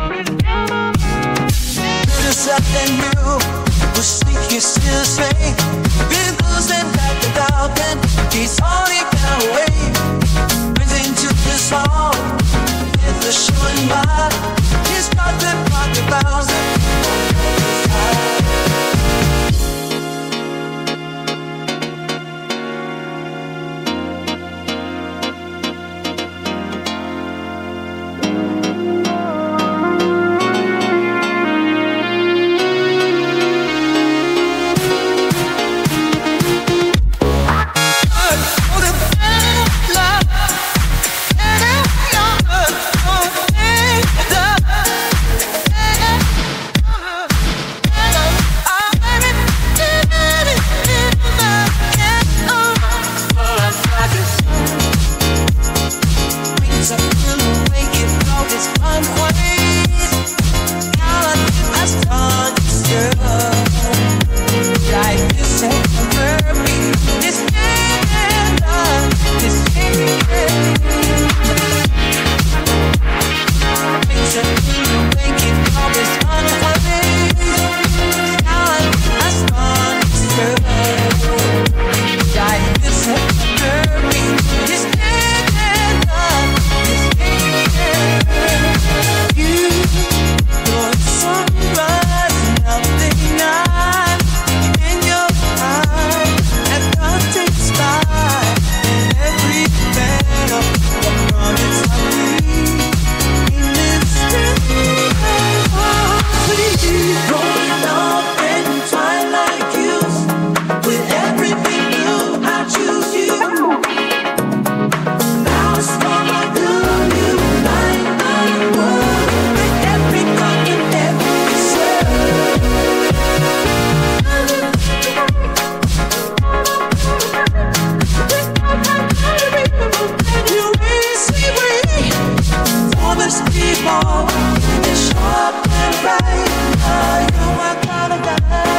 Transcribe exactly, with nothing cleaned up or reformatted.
Do something new, we'll seek you still say. Been closing back the balcony, he's only gone away. Breathing to the song, in the showing by. He's got the rock a thousand. People, it's sharp and bright. Now you are gonna die.